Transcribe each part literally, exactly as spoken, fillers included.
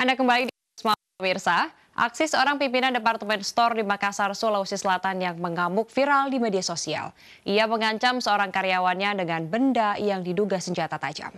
Anda kembali di pemirsa. Aksi seorang pimpinan departemen store di Makassar, Sulawesi Selatan yang mengamuk viral di media sosial. Ia mengancam seorang karyawannya dengan benda yang diduga senjata tajam.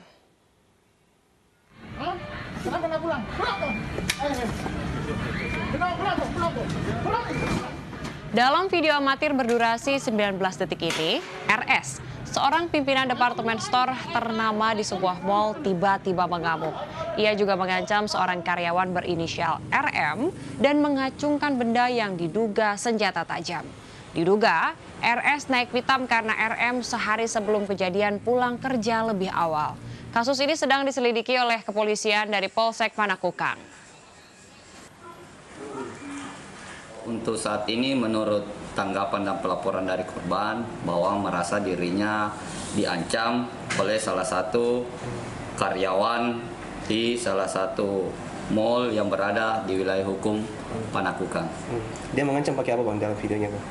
Dalam video amatir berdurasi sembilan belas detik ini, R S, seorang pimpinan departemen store ternama di sebuah mall, tiba-tiba mengamuk. Ia juga mengancam seorang karyawan berinisial R M dan mengacungkan benda yang diduga senjata tajam. Diduga, R S naik pitam karena R M sehari sebelum kejadian pulang kerja lebih awal. Kasus ini sedang diselidiki oleh kepolisian dari Polsek Panakukang. Untuk saat ini menurut tanggapan dan pelaporan dari korban bahwa merasa dirinya diancam oleh salah satu karyawan di salah satu mall yang berada di wilayah hukum Panakukang. Dia mengancam pakai apa, Bang, dalam videonya, Bang?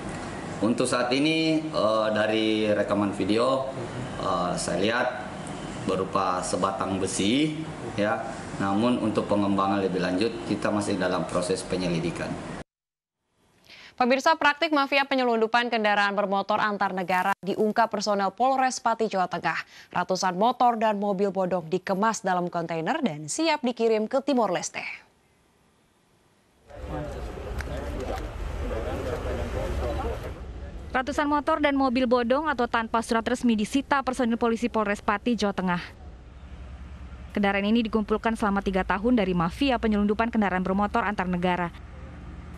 Untuk saat ini uh, dari rekaman video uh, saya lihat berupa sebatang besi, ya. Namun untuk pengembangan lebih lanjut kita masih dalam proses penyelidikan. Pemirsa, praktik mafia penyelundupan kendaraan bermotor antar negara diungkap personel Polres Pati, Jawa Tengah. Ratusan motor dan mobil bodong dikemas dalam kontainer dan siap dikirim ke Timor Leste. Ratusan motor dan mobil bodong atau tanpa surat resmi disita personil polisi Polres Pati, Jawa Tengah. Kendaraan ini dikumpulkan selama tiga tahun dari mafia penyelundupan kendaraan bermotor antar negara.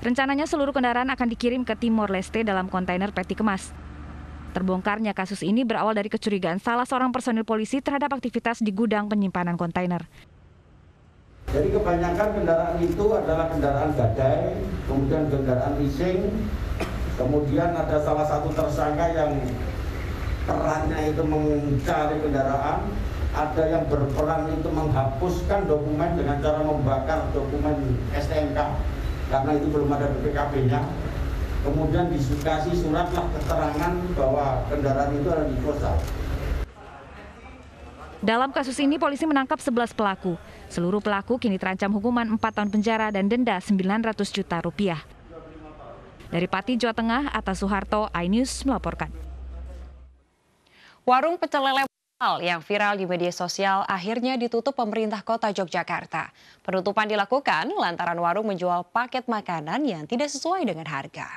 Rencananya seluruh kendaraan akan dikirim ke Timor Leste dalam kontainer peti kemas. Terbongkarnya kasus ini berawal dari kecurigaan salah seorang personil polisi terhadap aktivitas di gudang penyimpanan kontainer. Jadi kebanyakan kendaraan itu adalah kendaraan gadai, kemudian kendaraan leasing, kemudian ada salah satu tersangka yang perannya itu mencari kendaraan, ada yang berperan itu menghapuskan dokumen dengan cara membakar dokumen S T N K. Karena itu belum ada B P K B-nya, kemudian dikasih suratlah keterangan bahwa kendaraan itu ada di kota. Dalam kasus ini polisi menangkap sebelas pelaku. Seluruh pelaku kini terancam hukuman empat tahun penjara dan denda sembilan ratus juta rupiah. Dari Pati, Jawa Tengah, Atas Suharto, iNews melaporkan. Warung pecel lele yang viral di media sosial akhirnya ditutup pemerintah kota Yogyakarta. Penutupan dilakukan lantaran warung menjual paket makanan yang tidak sesuai dengan harga.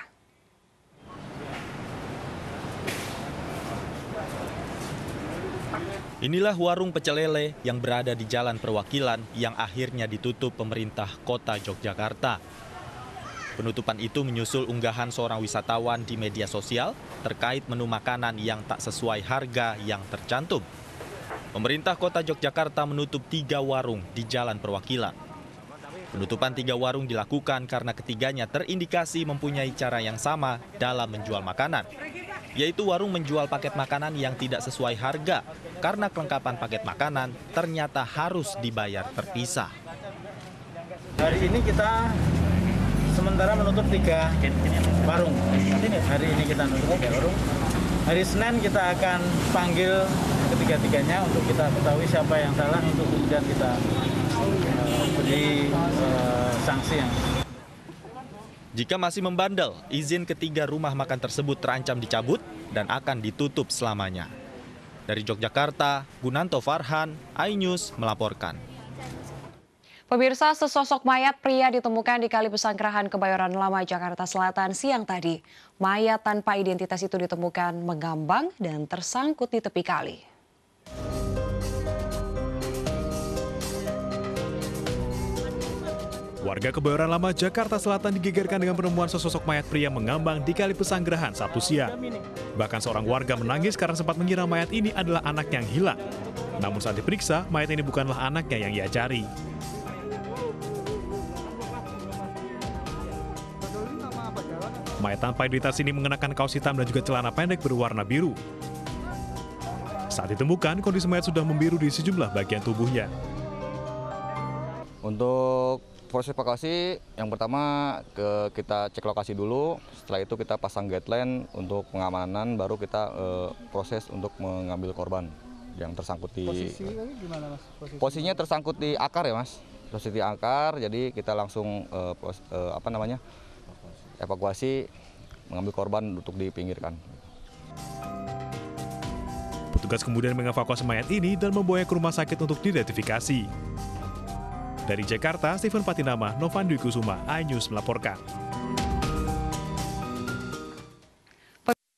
Inilah warung pecel lele yang berada di Jalan Perwakilan yang akhirnya ditutup pemerintah kota Yogyakarta. Penutupan itu menyusul unggahan seorang wisatawan di media sosial terkait menu makanan yang tak sesuai harga yang tercantum. Pemerintah kota Yogyakarta menutup tiga warung di Jalan Perwakilan. Penutupan tiga warung dilakukan karena ketiganya terindikasi mempunyai cara yang sama dalam menjual makanan, yaitu warung menjual paket makanan yang tidak sesuai harga karena kelengkapan paket makanan ternyata harus dibayar terpisah. Hari ini kita sementara menutup tiga warung. Hari ini kita menutup tiga warung. Hari Senin kita akan panggil ketiga-tiganya untuk kita ketahui siapa yang salah untuk kemudian kita beri uh, sanksi yang. Jika masih membandel, izin ketiga rumah makan tersebut terancam dicabut dan akan ditutup selamanya. Dari Yogyakarta, Gunanto Farhan, iNews melaporkan. Pemirsa, sesosok mayat pria ditemukan di Kali Pesanggerahan, Kebayoran Lama, Jakarta Selatan siang tadi. Mayat tanpa identitas itu ditemukan mengambang dan tersangkut di tepi kali. Warga Kebayoran Lama, Jakarta Selatan digegerkan dengan penemuan sesosok mayat pria mengambang di Kali Pesanggerahan Sabtu siang. Bahkan seorang warga menangis karena sempat mengira mayat ini adalah anak yang hilang. Namun saat diperiksa, mayat ini bukanlah anaknya yang ia cari. Mayat tanpa identitas ini mengenakan kaos hitam dan juga celana pendek berwarna biru. Saat ditemukan, kondisi mayat sudah membiru di sejumlah bagian tubuhnya. Untuk proses evakuasi, yang pertama ke, kita cek lokasi dulu. Setelah itu kita pasang guideline untuk pengamanan, baru kita eh, proses untuk mengambil korban yang tersangkut di. Posisinya, gimana, Mas? Posisinya tersangkut di akar, ya, Mas. terus diangkar, jadi kita langsung eh, pos, eh, apa namanya evakuasi, mengambil korban untuk dipinggirkan. Petugas kemudian mengevakuasi mayat ini dan membawanya ke rumah sakit untuk diidentifikasi. Dari Jakarta, Steven Patinama, Novan Dwi Kusuma, iNews melaporkan.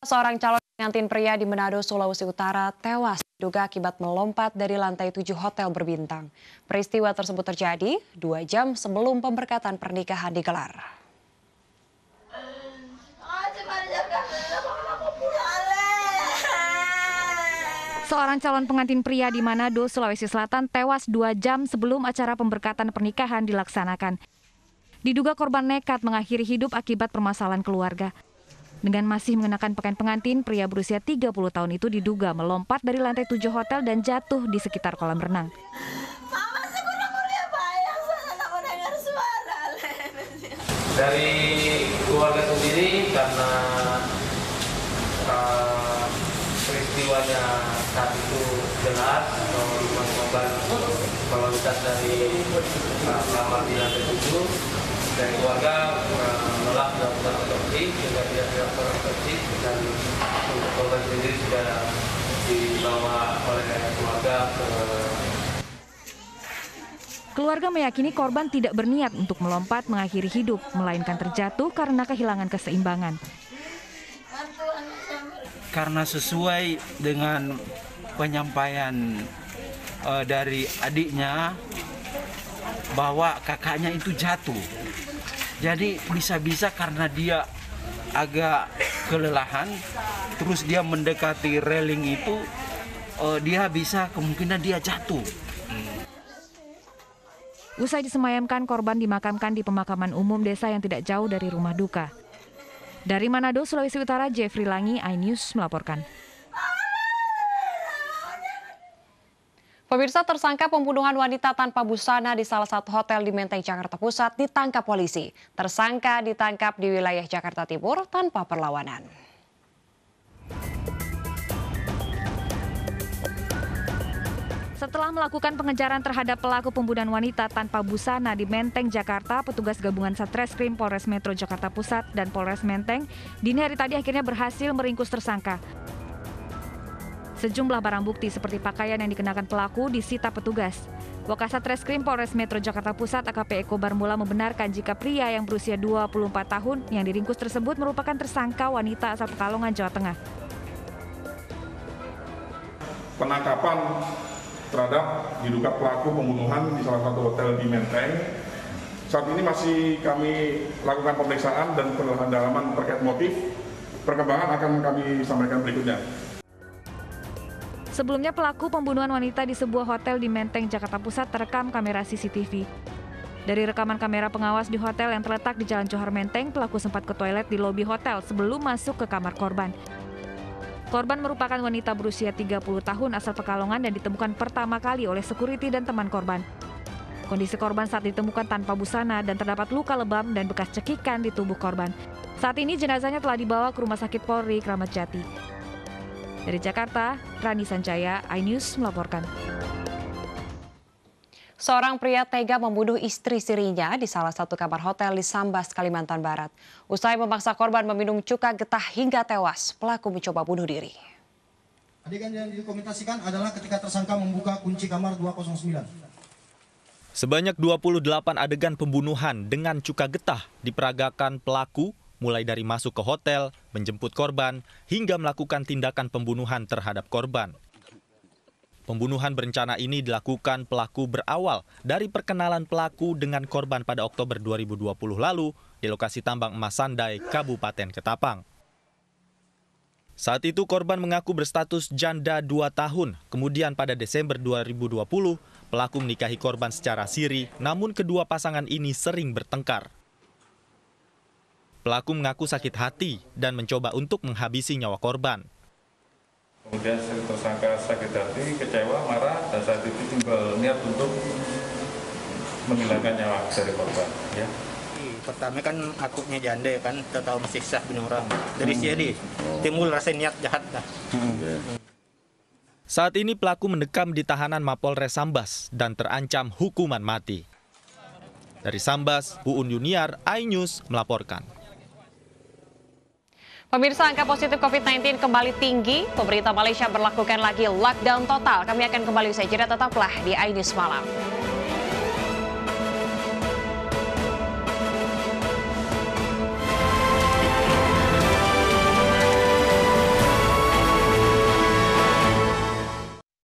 Seorang calon pengantin pria di Manado, Sulawesi Utara tewas diduga akibat melompat dari lantai tujuh hotel berbintang. Peristiwa tersebut terjadi dua jam sebelum pemberkatan pernikahan digelar. Seorang calon pengantin pria di Manado, Sulawesi Selatan tewas dua jam sebelum acara pemberkatan pernikahan dilaksanakan. Diduga korban nekat mengakhiri hidup akibat permasalahan keluarga. Dengan masih mengenakan pakaian pengantin, pria berusia tiga puluh tahun itu diduga melompat dari lantai tujuh hotel dan jatuh di sekitar kolam renang. Dari keluarga sendiri, karena uh, peristiwanya saat itu jelas, korban korban melompat dari uh, kamar di lantai tujuh, dan keluarga uh, menolak melakukan otopsi, sehingga tidak dilakukan otopsi, dan untuk korban sendiri sudah dibawa oleh keluarga ke... Keluarga meyakini korban tidak berniat untuk melompat mengakhiri hidup, melainkan terjatuh karena kehilangan keseimbangan. Karena sesuai dengan penyampaian uh, dari adiknya, bahwa kakaknya itu jatuh. Jadi bisa-bisa karena dia agak kelelahan, terus dia mendekati railing itu, eh, dia bisa kemungkinan dia jatuh. Usai disemayamkan, korban dimakamkan di pemakaman umum desa yang tidak jauh dari rumah duka. Dari Manado, Sulawesi Utara, Jeffrey Langi, iNews melaporkan. Pemirsa, tersangka pembunuhan wanita tanpa busana di salah satu hotel di Menteng, Jakarta Pusat ditangkap polisi. Tersangka ditangkap di wilayah Jakarta Timur tanpa perlawanan. Setelah melakukan pengejaran terhadap pelaku pembunuhan wanita tanpa busana di Menteng, Jakarta, petugas gabungan Satreskrim Polres Metro Jakarta Pusat dan Polres Menteng dini hari tadi akhirnya berhasil meringkus tersangka. Sejumlah barang bukti seperti pakaian yang dikenakan pelaku disita petugas. Wakasat Reskrim Polres Metro Jakarta Pusat A K P Eko Barmula membenarkan jika pria yang berusia dua puluh empat tahun yang diringkus tersebut merupakan tersangka wanita asal Pekalongan, Jawa Tengah. Penangkapan terhadap diduga pelaku pembunuhan di salah satu hotel di Menteng. Saat ini masih kami lakukan pemeriksaan dan pendalaman terkait motif. Perkembangan akan kami sampaikan berikutnya. Sebelumnya pelaku pembunuhan wanita di sebuah hotel di Menteng, Jakarta Pusat terekam kamera C C T V. Dari rekaman kamera pengawas di hotel yang terletak di Jalan Johar Menteng, pelaku sempat ke toilet di lobi hotel sebelum masuk ke kamar korban. Korban merupakan wanita berusia tiga puluh tahun asal Pekalongan dan ditemukan pertama kali oleh security dan teman korban. Kondisi korban saat ditemukan tanpa busana dan terdapat luka lebam dan bekas cekikan di tubuh korban. Saat ini jenazahnya telah dibawa ke Rumah Sakit Polri Kramat Jati. Dari Jakarta, Rani Sanjaya, iNews melaporkan. Seorang pria tega membunuh istri sirinya di salah satu kamar hotel di Sambas, Kalimantan Barat. Usai memaksa korban meminum cuka getah hingga tewas, pelaku mencoba bunuh diri. Adegan yang didokumentasikan adalah ketika tersangka membuka kunci kamar dua nol sembilan. Sebanyak dua puluh delapan adegan pembunuhan dengan cuka getah diperagakan pelaku, mulai dari masuk ke hotel, menjemput korban, hingga melakukan tindakan pembunuhan terhadap korban. Pembunuhan berencana ini dilakukan pelaku berawal dari perkenalan pelaku dengan korban pada Oktober dua ribu dua puluh lalu di lokasi tambang emas Sandai, Kabupaten Ketapang. Saat itu korban mengaku berstatus janda dua tahun, kemudian pada Desember dua ribu dua puluh pelaku menikahi korban secara siri, namun kedua pasangan ini sering bertengkar. Pelaku mengaku sakit hati dan mencoba untuk menghabisi nyawa korban. Kemudian tersangka sakit hati, kecewa, marah, dan saat itu timbul niat untuk menghilangkan nyawa dari korban. Ya. Pertama kan akunya janda ya kan, total mesiksa benar orang. Dari hmm. jadi timbul rasa niat jahat lah. Hmm. Hmm. Saat ini pelaku mendekam di tahanan Mapolres Sambas dan terancam hukuman mati. Dari Sambas, Uun Yuniar, iNews melaporkan. Pemirsa, angka positif COVID sembilan belas kembali tinggi. Pemerintah Malaysia berlakukan lagi lockdown total. Kami akan kembali usai jeda, tetaplah di iNews Malam.